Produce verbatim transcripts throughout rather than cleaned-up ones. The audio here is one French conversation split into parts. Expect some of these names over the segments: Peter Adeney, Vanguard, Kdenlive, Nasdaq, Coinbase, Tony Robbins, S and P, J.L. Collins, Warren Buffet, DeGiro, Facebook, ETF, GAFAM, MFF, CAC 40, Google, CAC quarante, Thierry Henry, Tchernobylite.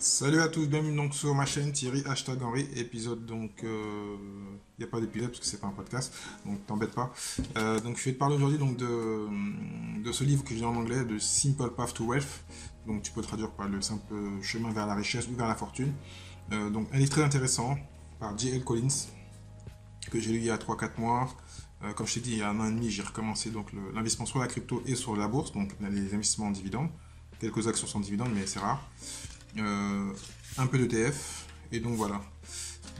Salut à tous, bienvenue donc sur ma chaîne Thierry hashtag Henry, épisode donc il euh, n'y a pas d'épisode parce que c'est pas un podcast, donc t'embête pas. Euh, donc je vais te parler aujourd'hui donc de, de ce livre que j'ai en anglais, de Simple Path to Wealth, donc tu peux traduire par le simple chemin vers la richesse ou vers la fortune. Euh, donc un livre très intéressant par J L Collins que j'ai lu il y a trois quatre mois. Euh, comme je t'ai dit, il y a un an et demi, j'ai recommencé donc l'investissement sur la crypto et sur la bourse, donc les investissements en dividendes, quelques actions sans dividendes, mais c'est rare. Euh, un peu d'E T F, et donc voilà.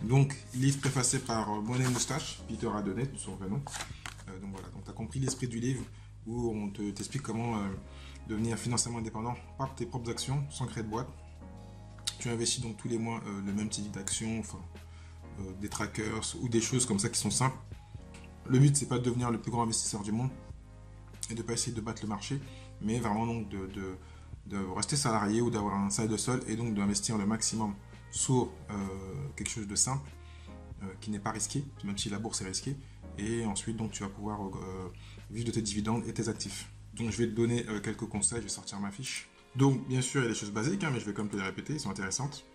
Donc, livre préfacé par Money Mustache, Peter Adeney, de son vrai nom. Euh, donc voilà, donc tu as compris l'esprit du livre où on t'explique te, comment euh, devenir financièrement indépendant par tes propres actions, sans créer de boîte. Tu investis donc tous les mois euh, le même type d'action, enfin, euh, des trackers ou des choses comme ça qui sont simples. Le but, c'est pas de devenir le plus grand investisseur du monde et de pas essayer de battre le marché, mais vraiment donc de. de de rester salarié ou d'avoir un side hustle et donc d'investir le maximum sur euh, quelque chose de simple euh, qui n'est pas risqué, même si la bourse est risquée, et ensuite donc tu vas pouvoir euh, vivre de tes dividendes et tes actifs. Donc je vais te donner euh, quelques conseils, je vais sortir ma fiche. Donc bien sûr il y a des choses basiques hein, mais je vais quand même te les répéter, elles sont intéressantes,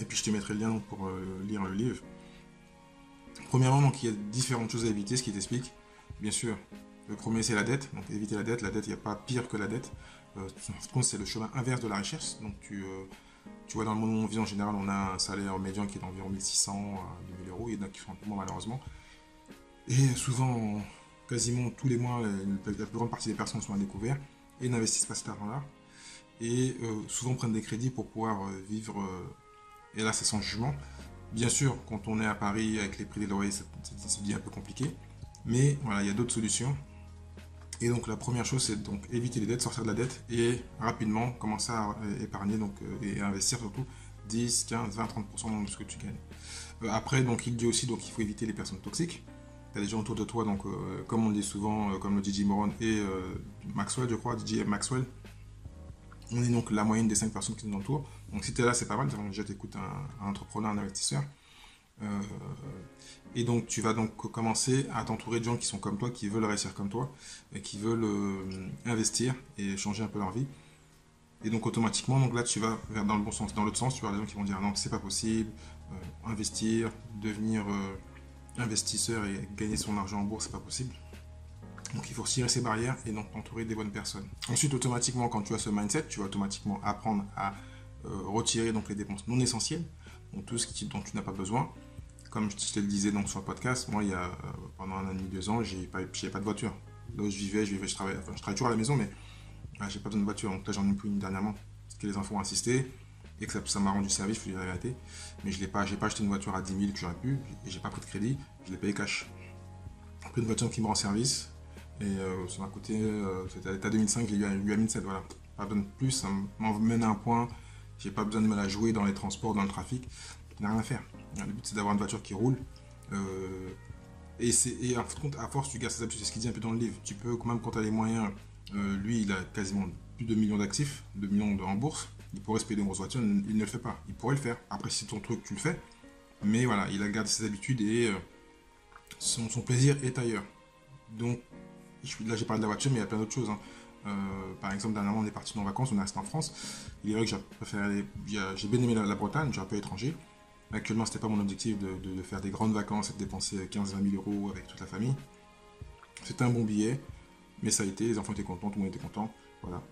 et puis je te mettrai le lien donc, pour euh, lire le livre. Premièrement donc il y a différentes choses à éviter, ce qui t'explique bien sûr. Le premier c'est la dette, donc éviter la dette, la dette il n'y a pas pire que la dette. Euh, en fait, c'est le chemin inverse de la richesse. Donc tu, euh, tu vois dans le monde où on vit en général, on a un salaire médian qui est d'environ mille six cents à deux mille euros, il y en a qui font un peu moins malheureusement. Et souvent, quasiment tous les mois, la, la plus grande partie des personnes sont à découvert et n'investissent pas cet argent-là. Et euh, souvent prennent des crédits pour pouvoir euh, vivre, euh, et là c'est sans jugement. Bien sûr, quand on est à Paris avec les prix des loyers, c'est un peu compliqué, mais voilà, il y a d'autres solutions. Et donc la première chose c'est donc éviter les dettes, sortir de la dette et rapidement commencer à épargner donc, et à investir surtout dix, quinze, vingt, trente pour cent de ce que tu gagnes. Euh, après donc il dit aussi donc il faut éviter les personnes toxiques. Tu as des gens autour de toi, donc euh, comme on le dit souvent, euh, comme le D J Moron et euh, Maxwell je crois, D J Maxwell, on est donc la moyenne des cinq personnes qui nous entourent. Donc si tu es là c'est pas mal, déjà tu écoutes un, un entrepreneur, un investisseur. Euh, et donc tu vas donc commencer à t'entourer de gens qui sont comme toi, qui veulent réussir comme toi, et qui veulent euh, investir et changer un peu leur vie. Et donc automatiquement, donc là tu vas vers dans le bon sens, dans l'autre sens, tu vas des gens qui vont dire non c'est pas possible, euh, investir, devenir euh, investisseur et gagner son argent en bourse c'est pas possible. Donc il faut retirer ces barrières et donc t'entourer des bonnes personnes. Ensuite automatiquement quand tu as ce mindset, tu vas automatiquement apprendre à euh, retirer donc les dépenses non essentielles. Donc tout ce qui, dont tu n'as pas besoin. Comme je te le disais donc sur le podcast, moi il y a euh, pendant un an et demi, deux ans, j'ai pas, pas de voiture. Là où je vivais, je vivais, je travaillais, enfin, je travaille toujours à la maison, mais euh, j'ai pas besoin de voiture. Donc là j'en ai plus une dernièrement, parce que les enfants ont insisté et que ça m'a rendu service, je lui ai arrêté. Mais je n'ai pas, pas acheté une voiture à dix mille que j'aurais pu, et j'ai pas pris de crédit, je l'ai payé cash. J'ai pris une voiture qui me rend service, et euh, ça m'a coûté, euh, c'était à l'état deux mille cinq, j'ai eu à mille sept, voilà. Pas besoin de plus, ça m'emmène à un point. J'ai pas besoin de me la jouer dans les transports, dans le trafic, il n'y a rien à faire. Le but c'est d'avoir une voiture qui roule. Euh, et, et en fait, à force, tu gardes ses habitudes, c'est ce qu'il dit un peu dans le livre. Tu peux, quand même, quand tu as les moyens, euh, lui il a quasiment plus de deux millions d'actifs, deux millions en bourse, il pourrait se payer une grosse voiture, il ne le fait pas. Il pourrait le faire. Après, si ton truc, tu le fais. Mais voilà, il a gardé ses habitudes et euh, son, son plaisir est ailleurs. Donc, je, là j'ai parlé de la voiture, mais il y a plein d'autres choses. Hein. Euh, par exemple, dernièrement, on est parti en vacances, on est resté en France. Il est vrai que j'ai bien aimé la, la Bretagne, j'ai un peu étranger. Actuellement, c'était pas mon objectif de, de, de faire des grandes vacances et de dépenser quinze à vingt mille euros avec toute la famille. C'était un bon billet, mais ça a été, les enfants étaient contents, tout le monde était content. Voilà.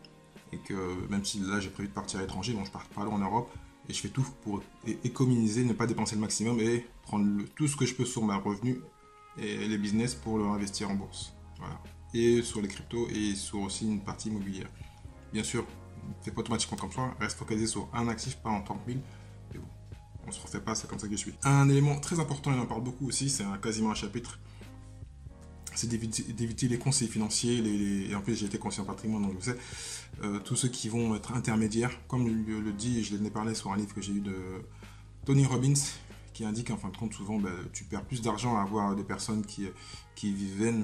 Et que même si là, j'ai prévu de partir à l'étranger, bon, je pars pas loin en Europe et je fais tout pour économiser, ne pas dépenser le maximum et prendre le, tout ce que je peux sur ma revenu et les business pour le investir en bourse. Voilà. Et sur les cryptos et sur aussi une partie immobilière. Bien sûr, fais pas automatiquement comme ça, reste focalisé sur un actif, pas en trente mille. Mais bon, on se refait pas, c'est comme ça que je suis. Un élément très important, il en parle beaucoup aussi, c'est quasiment un chapitre, c'est d'éviter les conseils financiers, les, les... et en plus j'ai été conseiller en patrimoine, donc je sais, euh, tous ceux qui vont être intermédiaires, comme le, le dit, je l'ai parlé sur un livre que j'ai eu de Tony Robbins, qui indique en fin de compte souvent, bah, tu perds plus d'argent à avoir des personnes qui, qui vivaient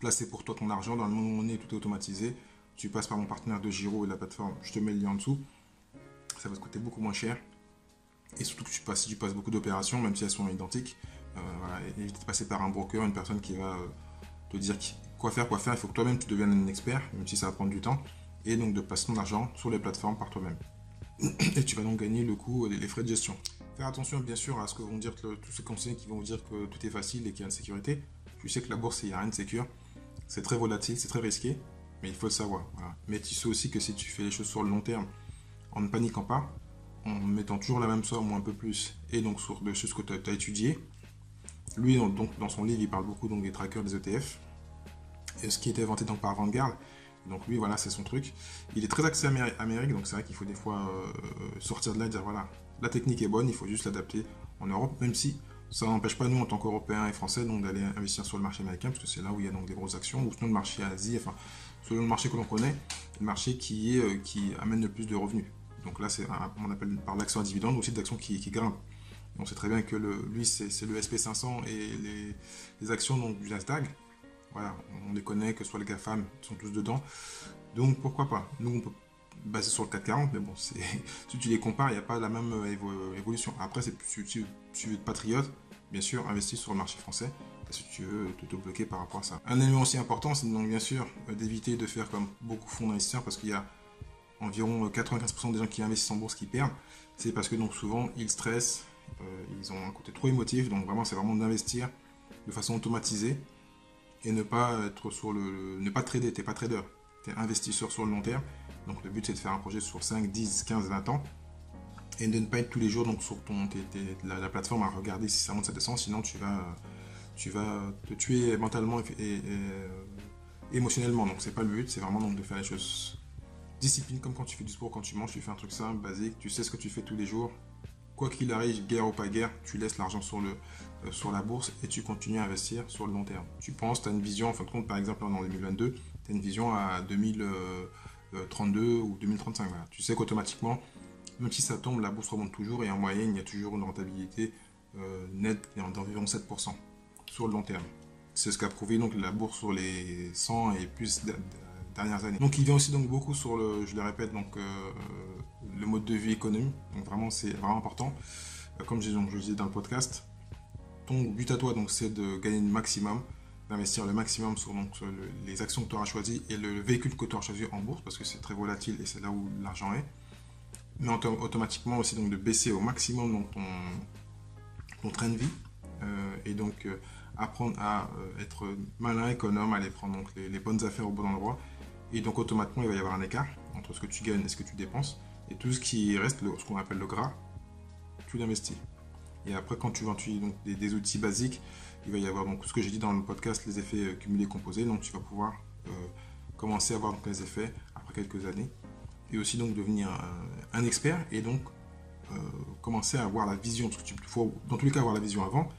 placer pour toi ton argent, dans le moment où on est, tout est automatisé. Tu passes par mon partenaire DeGiro et la plateforme, je te mets le lien en dessous. Ça va te coûter beaucoup moins cher. Et surtout que tu passes, si tu passes beaucoup d'opérations, même si elles sont identiques, euh, voilà, évite de passer par un broker, une personne qui va euh, te dire quoi faire, quoi faire. Il faut que toi-même tu deviennes un expert, même si ça va prendre du temps. Et donc de placer ton argent sur les plateformes par toi-même. et tu vas donc gagner le coût des frais de gestion. Faire attention bien sûr à ce que vont dire le, tous ces conseillers qui vont vous dire que tout est facile et qu'il y a une sécurité. Tu sais que la bourse, il n'y a rien de sécure, c'est très volatile, c'est très risqué, mais il faut le savoir. Voilà. Mais tu sais aussi que si tu fais les choses sur le long terme, en ne paniquant pas, en mettant toujours la même somme ou un peu plus, et donc sur de ce que tu as, as étudié, lui donc dans son livre, il parle beaucoup donc des trackers, des E T F, et ce qui était inventé donc par Vanguard. Donc lui, voilà, c'est son truc. Il est très axé Amérique, Amérique donc c'est vrai qu'il faut des fois euh, sortir de là et dire voilà, la technique est bonne, il faut juste l'adapter en Europe, même si ça n'empêche pas nous en tant qu'Européens et Français donc d'aller investir sur le marché américain, parce que c'est là où il y a donc des grosses actions, ou sinon le marché Asie, enfin selon le marché que l'on connaît, le marché qui, est, euh, qui amène le plus de revenus. Donc là, c'est on appelle par l'action à dividende, aussi d'action qui, qui grimpe. On sait très bien que le, lui, c'est le S and P cinq cents et les, les actions donc, du Nasdaq. Voilà, on les connaît, que ce soit les GAFAM, ils sont tous dedans. Donc pourquoi pas. Nous, on peut baser sur le CAC quarante, mais bon, si tu les compares, il n'y a pas la même évo évolution. Après, c'est si tu, tu veux être patriote, bien sûr, investis sur le marché français, si tu veux te, te bloquer par rapport à ça. Un élément aussi important, c'est donc bien sûr d'éviter de faire comme beaucoup de fonds d'investisseurs, parce qu'il y a environ quatre-vingt-quinze pour cent des gens qui investissent en bourse qui perdent. C'est parce que donc souvent, ils stressent, euh, ils ont un côté trop émotif, donc vraiment, c'est vraiment d'investir de façon automatisée, et ne pas être sur le, ne pas trader, t'es pas trader, t'es investisseur sur le long terme. Donc le but c'est de faire un projet sur cinq, dix, quinze, vingt ans et de ne pas être tous les jours donc sur ton, t'es, t'es, la, la plateforme à regarder si ça monte, ça descend, sinon tu vas, tu vas te tuer mentalement et, et, et euh, émotionnellement. Donc c'est pas le but, c'est vraiment donc de faire les choses discipline, comme quand tu fais du sport, quand tu manges, tu fais un truc simple, basique, tu sais ce que tu fais tous les jours. Quoi qu'il arrive, guerre ou pas guerre, tu laisses l'argent sur, le, euh, sur la bourse et tu continues à investir sur le long terme. Tu penses, tu as une vision, en fin de compte, par exemple, en deux mille vingt-deux, tu as une vision à deux mille trente-deux ou deux mille trente-cinq. Voilà. Tu sais qu'automatiquement, même si ça tombe, la bourse remonte toujours et en moyenne, il y a toujours une rentabilité euh, nette d'environ sept pour cent sur le long terme. C'est ce qu'a prouvé donc, la bourse sur les cent et plus dernières années. Donc il vient aussi donc beaucoup sur le, je le répète, donc euh, le mode de vie économique. Donc vraiment c'est vraiment important. Comme je, donc, je le disais dans le podcast, ton but à toi donc c'est de gagner le maximum, d'investir le maximum sur, donc, sur le, les actions que tu auras choisies et le véhicule que tu auras choisi en bourse, parce que c'est très volatile et c'est là où l'argent est. Mais automatiquement aussi donc de baisser au maximum donc, ton, ton train de vie euh, et donc euh, apprendre à euh, être malin, économe, aller prendre donc, les, les bonnes affaires au bon endroit. Et donc automatiquement il va y avoir un écart entre ce que tu gagnes et ce que tu dépenses, et tout ce qui reste, le, ce qu'on appelle le gras, tu l'investis. Et après quand tu vends tu, donc, des, des outils basiques, il va y avoir donc ce que j'ai dit dans le podcast, les effets cumulés composés, donc tu vas pouvoir euh, commencer à voir donc, les effets après quelques années, et aussi donc devenir un, un expert, et donc euh, commencer à avoir la vision, parce que tu faut dans tous les cas avoir la vision avant,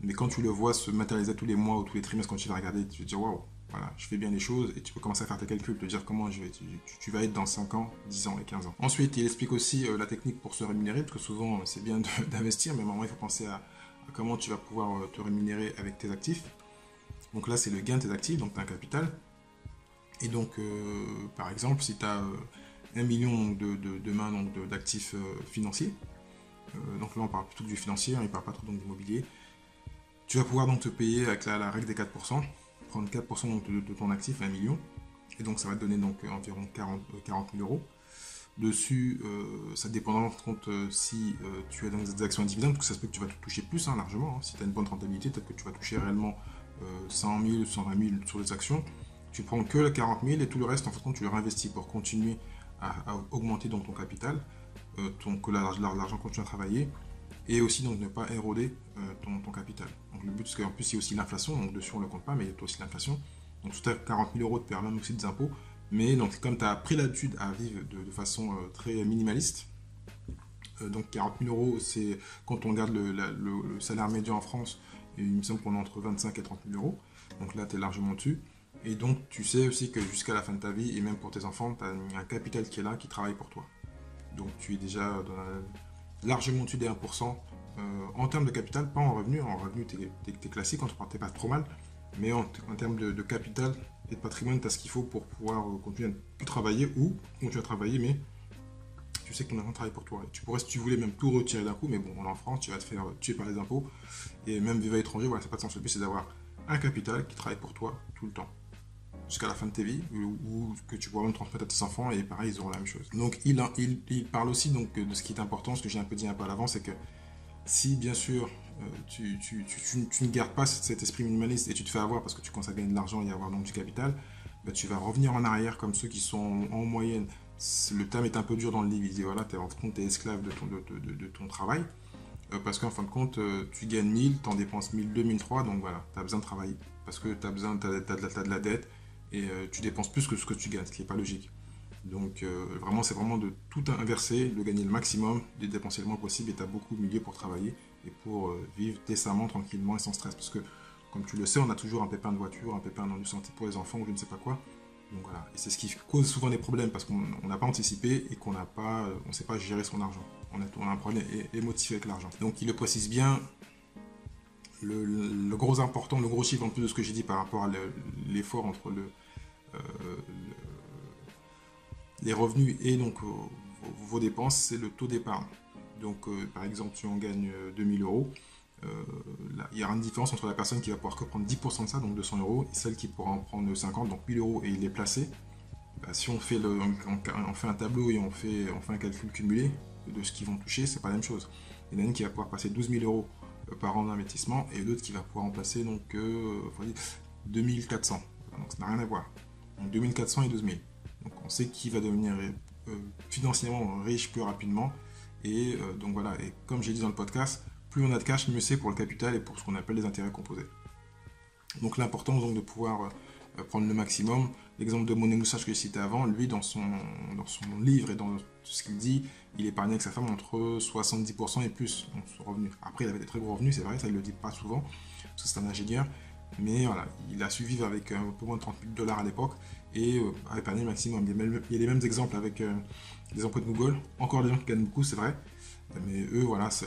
mais quand tu le vois se matérialiser tous les mois ou tous les trimestres, quand tu vas regarder, tu vas te dire waouh, voilà, je fais bien les choses, et tu peux commencer à faire tes calculs, te dire comment je vais, tu, tu vas être dans cinq ans, dix ans et quinze ans. Ensuite, il explique aussi euh, la technique pour se rémunérer, parce que souvent c'est bien d'investir, mais à un moment il faut penser à, à comment tu vas pouvoir euh, te rémunérer avec tes actifs. Donc là, c'est le gain de tes actifs, donc tu as un capital. Et donc, euh, par exemple, si tu as un euh, million de, de, de mains d'actifs euh, financiers, euh, donc là on parle plutôt que du financier, hein, il ne parle pas trop d'immobilier, tu vas pouvoir donc te payer avec la, la règle des quatre pour cent. Prendre quatre pour cent de, de, de ton actif, un million, et donc ça va te donner donc environ quarante mille euros. Dessus, euh, ça dépendra en compte euh, si euh, tu as dans des actions à dividendes, parce que ça se peut que tu vas te toucher plus hein, largement. Hein. Si tu as une bonne rentabilité, peut-être que tu vas toucher réellement euh, cent mille, cent vingt mille sur les actions. Tu prends que quarante mille et tout le reste, en fait, tu le réinvestis pour continuer à, à augmenter donc, ton capital, euh, ton, que l'argent continue à travailler. Et aussi donc ne pas éroder euh, ton, ton capital. Donc le but, c'est qu'en plus il y a aussi l'inflation, donc dessus on ne le compte pas, mais il y a aussi l'inflation. Donc tu as quarante mille euros, tu perds même aussi des impôts. Mais donc comme tu as pris l'habitude à vivre de, de façon euh, très minimaliste, euh, donc quarante mille euros, c'est quand on regarde le, la, le, le salaire médian en France, et il me semble qu'on est entre vingt-cinq et trente mille euros. Donc là tu es largement dessus. Et donc tu sais aussi que jusqu'à la fin de ta vie, et même pour tes enfants, tu as un capital qui est là, qui travaille pour toi. Donc tu es déjà dans la... largement au-dessus des un pour cent euh, en termes de capital, pas en revenu. En revenu, tu es, es, es classique, tu n'es pas trop mal, mais en, en termes de, de capital et de patrimoine, tu as ce qu'il faut pour pouvoir euh, continuer à travailler ou continuer à travailler, mais tu sais que ton argent travaille pour toi. Et tu pourrais, si tu voulais, même tout retirer d'un coup, mais bon, en France, tu vas te faire tuer par les impôts et même vivre à l'étranger, voilà, ça n'a pas de sens. Le but, c'est d'avoir un capital qui travaille pour toi tout le temps. jusqu'à la fin de tes vies, ou, ou que tu pourras même transmettre à tes enfants, et pareil, ils auront la même chose. Donc il, il, il parle aussi donc, de ce qui est important, ce que j'ai un peu dit un peu à l'avant, c'est que si bien sûr euh, tu, tu, tu, tu, tu ne gardes pas cet esprit minimaliste et tu te fais avoir parce que tu commences à gagner de l'argent et avoir donc du capital, bah, tu vas revenir en arrière comme ceux qui sont en moyenne. Le terme est un peu dur dans le livre, il dit voilà, t'es, en fin de compte, t'es esclave de ton, de, de, de, de ton travail, euh, parce qu'en fin de compte, euh, tu gagnes mille, t'en dépenses mille, deux mille, trois, donc voilà, t'as besoin de travailler, parce que t'as besoin, t'as, t'as, de, la, t'as de la dette, et euh, tu dépenses plus que ce que tu gagnes, ce qui n'est pas logique. Donc euh, vraiment, c'est vraiment de tout inverser, de gagner le maximum, de dépenser le moins possible, et t'as beaucoup de milieu pour travailler, et pour euh, vivre décemment, tranquillement et sans stress, parce que, comme tu le sais, on a toujours un pépin de voiture, un pépin de santé pour les enfants, ou je ne sais pas quoi. Donc voilà, et c'est ce qui cause souvent des problèmes parce qu'on n'a pas anticipé et qu'on n'a pas, on ne sait pas gérer son argent. On a, on a un problème émotif avec l'argent. Donc il le précise bien, le, le gros important, le gros chiffre en plus de ce que j'ai dit par rapport à le, l'effort entre le, euh, le, les revenus et donc vos, vos dépenses, c'est le taux d'épargne. Donc euh, par exemple, si on gagne deux mille euros, Euh, là, il y aura une différence entre la personne qui va pouvoir que prendre dix pour cent de ça, donc deux cents euros, et celle qui pourra en prendre cinquante, donc mille euros, et il est placé. Bah, si on fait, le, on, on fait un tableau et on fait, on fait un calcul cumulé de ce qu'ils vont toucher, c'est pas la même chose. Il y en a une qui va pouvoir passer douze mille euros par an d'investissement, et l'autre qui va pouvoir en passer donc euh, deux mille quatre cents. Donc ça n'a rien à voir. Donc deux mille quatre cents et douze mille. Donc on sait qui va devenir euh, financièrement riche plus rapidement. Et euh, donc voilà, et comme j'ai dit dans le podcast, plus on a de cash, mieux c'est pour le capital et pour ce qu'on appelle les intérêts composés. Donc l'importance donc de pouvoir euh, prendre le maximum. L'exemple de Money Mustache que j'ai cité avant, lui dans son, dans son livre et dans ce qu'il dit, il épargnait avec sa femme entre soixante-dix pour cent et plus de son revenu. Après il avait des très gros revenus, c'est vrai, ça il le dit pas souvent, parce que c'est un ingénieur, mais voilà, il a su vivre avec un peu moins de trente mille dollars à l'époque et euh, a épargné le maximum. Il y a les mêmes exemples avec euh, les emplois de Google, encore des gens qui gagnent beaucoup, c'est vrai. Mais eux, voilà, ça,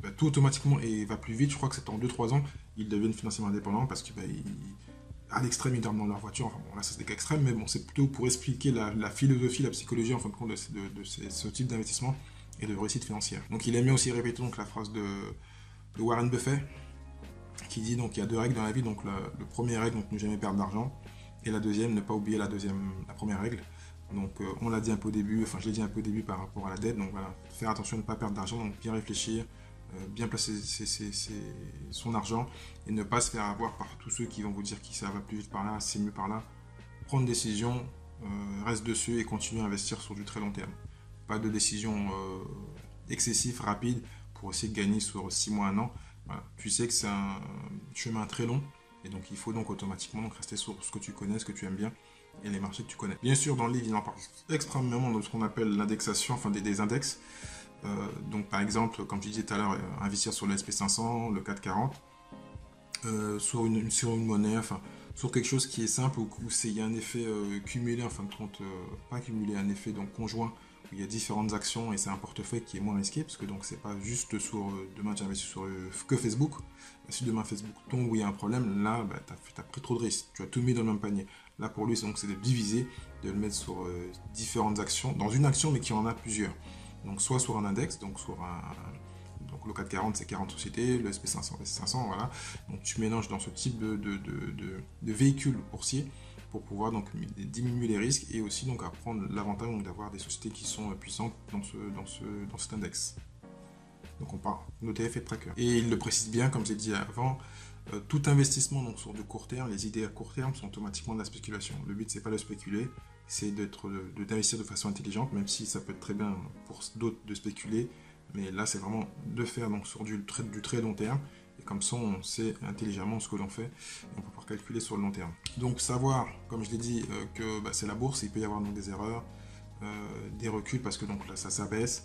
bah, tout automatiquement et va plus vite. Je crois que c'est en deux trois ans, ils deviennent financièrement indépendants parce qu'à bah, l'extrême, ils dorment dans leur voiture. Enfin bon, là, c'est des cas extrêmes, mais bon, c'est plutôt pour expliquer la, la philosophie, la psychologie en fin de compte de, de, de ces, ce type d'investissement et de réussite financière. Donc, il aime bien aussi répéter donc, la phrase de, de Warren Buffet qui dit donc il y a deux règles dans la vie. Donc, la, la première règle, donc ne jamais perdre d'argent, et la deuxième, ne pas oublier la, deuxième, la première règle. Donc euh, on l'a dit un peu au début, enfin je l'ai dit un peu au début par rapport à la dette, donc voilà, faire attention de ne pas perdre d'argent, donc bien réfléchir, euh, bien placer ses, ses, ses, son argent et ne pas se faire avoir par tous ceux qui vont vous dire que ça va plus vite par là, c'est mieux par là. Prendre une décision, euh, reste dessus et continue à investir sur du très long terme. Pas de décision euh, excessive, rapide, pour essayer de gagner sur six mois, un an. Voilà. Tu sais que c'est un chemin très long et donc il faut donc automatiquement donc, rester sur ce que tu connais, ce que tu aimes bien. Et les marchés que tu connais. Bien sûr, dans le livre, il en parle extrêmement de ce qu'on appelle l'indexation, enfin des, des index. Euh, donc, par exemple, comme je disais tout à l'heure, euh, investir sur le S and P cinq cents, le C A C quarante, euh, sur, une, sur une monnaie, enfin, sur quelque chose qui est simple où, où c'est, il y a un effet euh, cumulé, enfin, compte, euh, pas cumulé, un effet donc conjoint où il y a différentes actions et c'est un portefeuille qui est moins risqué parce que donc c'est pas juste sur euh, demain tu investis sur euh, que Facebook. Si demain Facebook tombe où il y a un problème, là, bah, tu as pris trop de risques, tu as tout mis dans le même panier. Là, pour lui, c'est donc, c'est de diviser, de le mettre sur euh, différentes actions, dans une action, mais qui en a plusieurs. Donc, soit sur un index, donc sur un, donc le C A C quarante, c'est quarante sociétés, le S and P cinq cents, le S and P cinq cents, voilà. Donc, tu mélanges dans ce type de, de, de, de, de véhicule boursier pour pouvoir donc, diminuer les risques et aussi donc, apprendre l'avantage donc, d'avoir des sociétés qui sont puissantes dans, ce, dans, ce, dans cet index. Donc, on part d'O T F et de tracker. Et il le précise bien, comme j'ai dit avant, Euh, tout investissement donc, sur du court terme, les idées à court terme sont automatiquement de la spéculation. Le but, c'est pas de spéculer, c'est d'être, de, d'investir de façon intelligente, même si ça peut être très bien pour d'autres de spéculer. Mais là, c'est vraiment de faire donc, sur du, du très long terme. Et comme ça, on sait intelligemment ce que l'on fait. Et on peut pouvoir calculer sur le long terme. Donc, savoir, comme je l'ai dit, euh, que bah, c'est la bourse. Il peut y avoir donc, des erreurs, euh, des reculs, parce que donc, là, ça s'abaisse.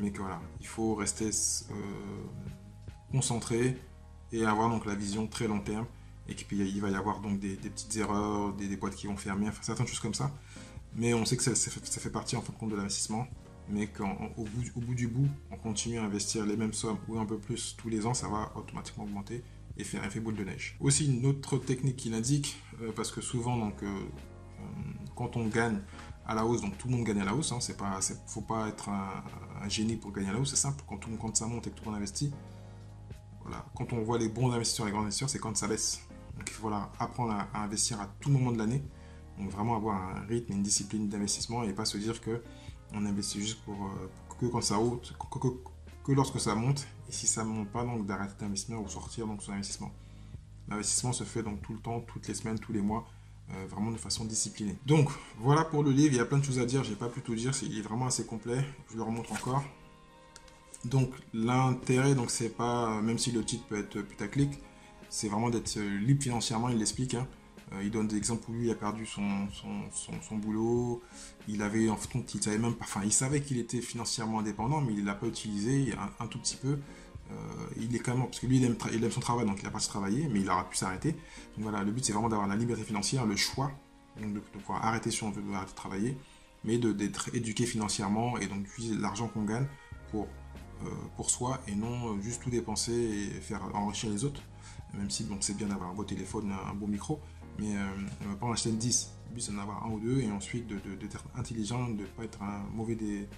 Mais que, voilà, il faut rester euh, concentré. Et avoir donc la vision très long terme et qu'il va y avoir donc des, des petites erreurs, des, des boîtes qui vont fermer, enfin certaines choses comme ça. Mais on sait que ça, ça, fait, ça fait partie en fin de compte de l'investissement, mais qu'au bout, au bout du bout, on continue à investir les mêmes sommes ou un peu plus tous les ans, ça va automatiquement augmenter et faire effet boule de neige. Aussi une autre technique qu'il indique, euh, parce que souvent donc, euh, quand on gagne à la hausse, donc tout le monde gagne à la hausse, hein, c'est pas, c'est, faut pas être un, un génie pour gagner à la hausse, c'est simple, quand, tout, quand ça monte et que tout le monde investit, voilà. Quand on voit les bons investisseurs et les grands investisseurs, c'est quand ça baisse. Donc il faut voilà, apprendre à, à investir à tout moment de l'année. Donc vraiment avoir un rythme, une discipline d'investissement et pas se dire que on investit juste pour, pour que quand ça haute, que, que, que lorsque ça monte, et si ça ne monte pas, donc d'arrêter d'investir ou sortir donc son investissement. L'investissement se fait donc tout le temps, toutes les semaines, tous les mois, euh, vraiment de façon disciplinée. Donc voilà pour le livre, il y a plein de choses à dire, je n'ai pas pu tout dire, il est vraiment assez complet, je le remontre encore. Donc l'intérêt, donc c'est pas, même si le titre peut être putaclic, c'est vraiment d'être libre financièrement, il l'explique, hein. Euh, il donne des exemples où lui il a perdu son, son, son, son boulot, il avait en fait, il savait même pas, enfin il savait qu'il était financièrement indépendant, mais il l'a pas utilisé un, un tout petit peu. Euh, il est quand même, parce que lui il aime, il aime son travail, donc il a pas travaillé, mais il aura pu s'arrêter. Donc voilà, le but c'est vraiment d'avoir la liberté financière, le choix, donc de, de pouvoir arrêter si on veut, de arrêter de travailler, mais d'être éduqué financièrement et donc d'utiliser l'argent qu'on gagne pour euh, pour soi et non juste tout dépenser et faire enrichir les autres. Même si bon, c'est bien d'avoir un beau téléphone, un beau micro, mais euh, on va pas en acheter dix. Le but c'est d'en avoir un ou deux et ensuite d'être de, de, de intelligent, de ne pas être un mauvais des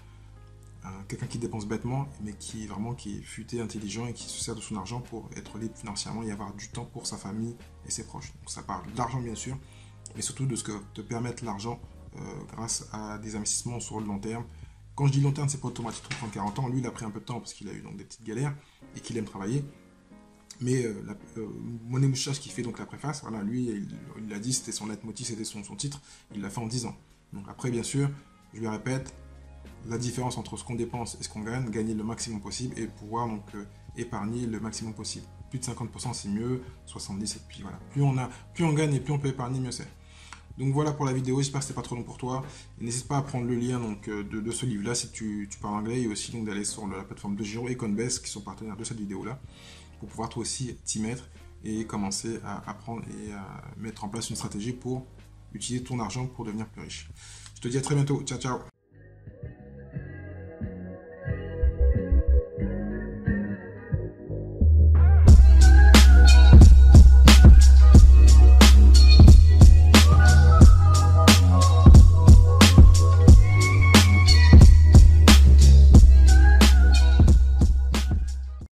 quelqu'un qui dépense bêtement, mais qui vraiment qui est futé, intelligent et qui se sert de son argent pour être libre financièrement et avoir du temps pour sa famille et ses proches. Donc ça parle de l'argent bien sûr, mais surtout de ce que te permettre l'argent euh, grâce à des investissements sur le long terme. Quand je dis long terme, c'est pas automatique trente à quarante ans. Lui, il a pris un peu de temps parce qu'il a eu donc des petites galères et qu'il aime travailler. Mais euh, euh, Money Mustache qui fait donc la préface, voilà, lui il l'a dit, c'était son leitmotiv, c'était son, son titre, il l'a fait en dix ans. Donc après bien sûr, je le répète, la différence entre ce qu'on dépense et ce qu'on gagne, gagner le maximum possible et pouvoir donc euh, épargner le maximum possible. Plus de cinquante pour cent c'est mieux, soixante-dix pour cent et puis voilà, plus on, a, plus on gagne et plus on peut épargner, mieux c'est. Donc voilà pour la vidéo, j'espère que c'était pas trop long pour toi. N'hésite pas à prendre le lien donc, de, de ce livre là si tu, tu parles anglais et aussi d'aller sur la plateforme DeGiro et Coinbase qui sont partenaires de cette vidéo là, pour pouvoir toi aussi t'y mettre et commencer à apprendre et à mettre en place une stratégie pour utiliser ton argent pour devenir plus riche. Je te dis à très bientôt. Ciao, ciao.